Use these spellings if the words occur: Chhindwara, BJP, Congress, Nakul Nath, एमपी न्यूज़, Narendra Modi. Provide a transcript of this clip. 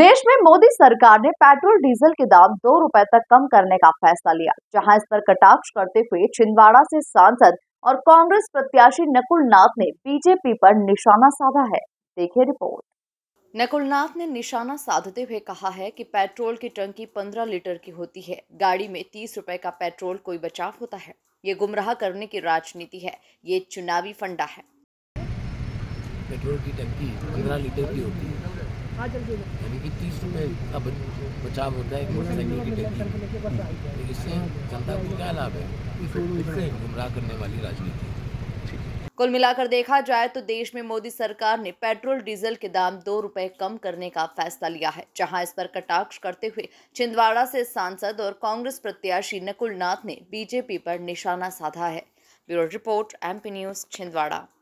देश में मोदी सरकार ने पेट्रोल डीजल के दाम 2 रुपए तक कम करने का फैसला लिया। जहां इस पर कटाक्ष करते हुए छिंदवाड़ा से सांसद और कांग्रेस प्रत्याशी नकुल नाथ ने बीजेपी पर निशाना साधा है। देखिए रिपोर्ट। नकुल नाथ ने निशाना साधते हुए कहा है कि पेट्रोल की टंकी 15 लीटर की होती है, गाड़ी में 30 रुपए का पेट्रोल कोई बचाव होता है। ये गुमराह करने की राजनीति है, ये चुनावी फंडा है। पेट्रोल की टंकी 15 लीटर की होती है, यानी कि 30 रुपए का बचाव होता है मोटरसाइकिल की टंकी। इससे जनता को क्या लाभ है? गुमराह करने वाली राजनीति। कुल मिलाकर देखा जाए तो देश में मोदी सरकार ने पेट्रोल डीजल के दाम 2 रुपए कम करने का फैसला लिया है। जहां इस पर कटाक्ष करते हुए छिंदवाड़ा से सांसद और कांग्रेस प्रत्याशी नकुल नाथ ने बीजेपी पर निशाना साधा है। Bureau report, एमपी न्यूज़, Chhindwara.